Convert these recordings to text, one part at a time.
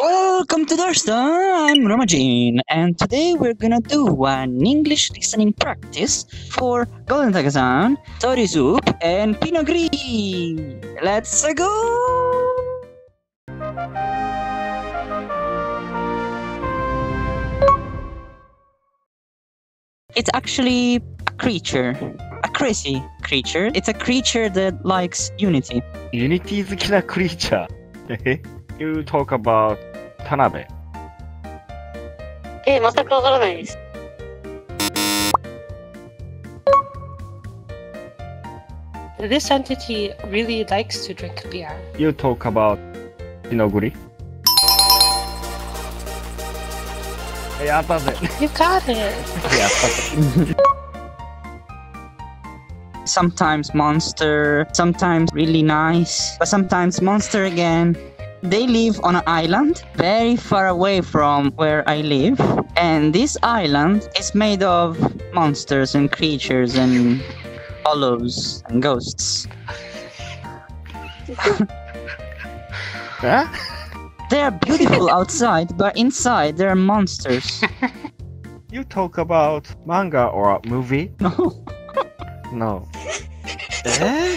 Welcome to Darstone, I'm Romajin, and today we're gonna do an English listening practice for Golden Tagazan, Tori Soup, and Pinot Gris! Let's go! It's actually a creature. A crazy creature. It's a creature that likes Unity. Unity is a killer creature. You talk about Tanabe. This entity really likes to drink beer. You talk about Inoguri. You got it! Sometimes monster, sometimes really nice, but sometimes monster again. They live on an island very far away from where I live, and this island is made of monsters and creatures and hollows and ghosts. Huh? They are beautiful outside, but inside there are monsters. You talk about manga or a movie? No. No. The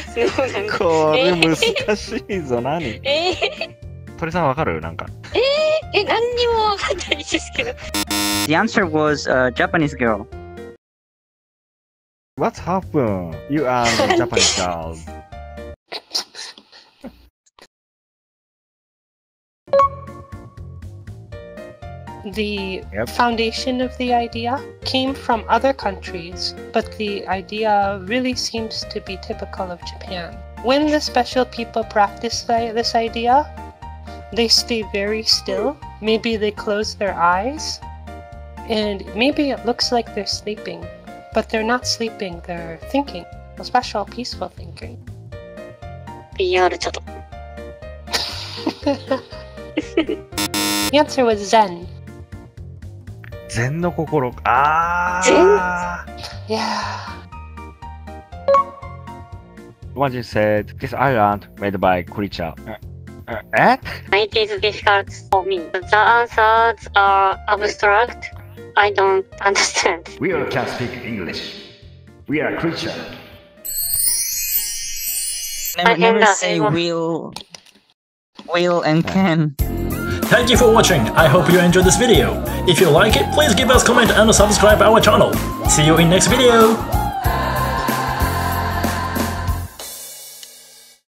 answer was a Japanese girl. What happened? You are a Japanese girl. The foundation of the idea came from other countries, but the idea really seems to be typical of Japan. When the special people practice this idea, they stay very still, maybe they close their eyes, and maybe it looks like they're sleeping, but they're not sleeping, they're thinking. Special, peaceful thinking. The answer was Zen. Zen no kokoro. Zen? Yeah. Romajin said, this island made by creature. It is difficult for me. The answers are abstract. I don't understand. We all can speak English. We are a creature. Never say will and can. Thank you for watching. I hope you enjoyed this video. If you like it, please give us a comment and subscribe our channel. See you in next video.